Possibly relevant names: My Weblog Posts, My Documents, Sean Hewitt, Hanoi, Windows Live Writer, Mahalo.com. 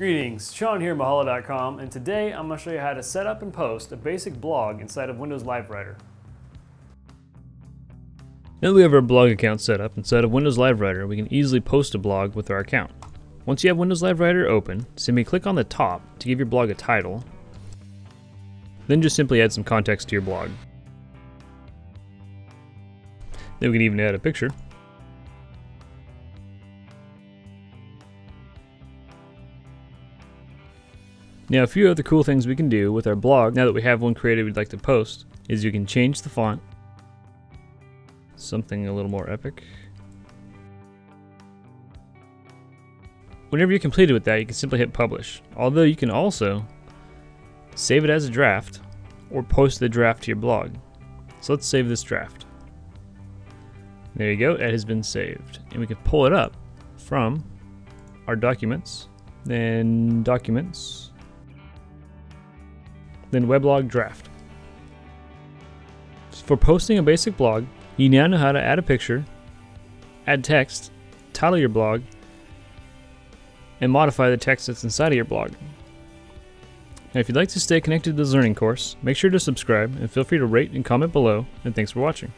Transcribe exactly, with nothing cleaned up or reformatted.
Greetings, Sean here, Mahalo dot com, and today I'm going to show you how to set up and post a basic blog inside of Windows Live Writer. Now that we have our blog account set up inside of Windows Live Writer, we can easily post a blog with our account. Once you have Windows Live Writer open, simply click on the top to give your blog a title, then just simply add some context to your blog. Then we can even add a picture. Now, a few other cool things we can do with our blog now that we have one created we'd like to post is you can change the font, something a little more epic. Whenever you're completed with that, you can simply hit publish, although you can also save it as a draft or post the draft to your blog. So let's save this draft. There you go, it has been saved. And we can pull it up from our documents, then documents, then weblog draft. For posting a basic blog, you now know how to add a picture, add text, title your blog, and modify the text that's inside of your blog. Now, if you'd like to stay connected to this learning course, make sure to subscribe and feel free to rate and comment below, and thanks for watching.